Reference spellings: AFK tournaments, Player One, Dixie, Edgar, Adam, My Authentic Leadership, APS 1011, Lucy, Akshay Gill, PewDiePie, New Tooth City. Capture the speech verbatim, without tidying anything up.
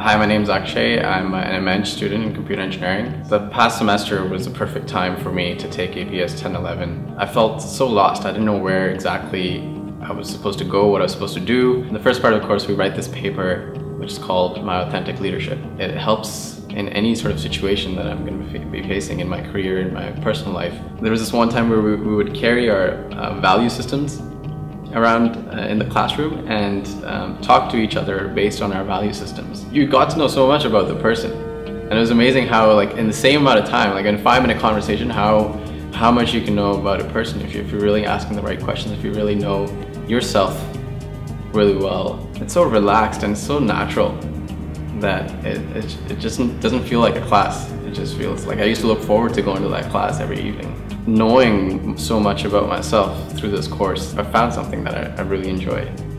Hi, my name is Akshay. I'm an M Eng student in computer engineering. The past semester was the perfect time for me to take A P S ten eleven. I felt so lost. I didn't know where exactly I was supposed to go, what I was supposed to do. In the first part of the course, we write this paper, which is called My Authentic Leadership. It helps in any sort of situation that I'm going to be facing in my career, in my personal life. There was this one time where we, we would carry our uh, value systems around uh, in the classroom and um, talk to each other based on our value systems. You got to know so much about the person, and it was amazing how, like, in the same amount of time, like in a five minute conversation, how how much you can know about a person if, you, if you're really asking the right questions, if you really know yourself really well. It's so relaxed and so natural that it, it, it just doesn't feel like a class. It just feels like I used to look forward to going to that class every evening. Knowing so much about myself through this course, I found something that I, I really enjoy.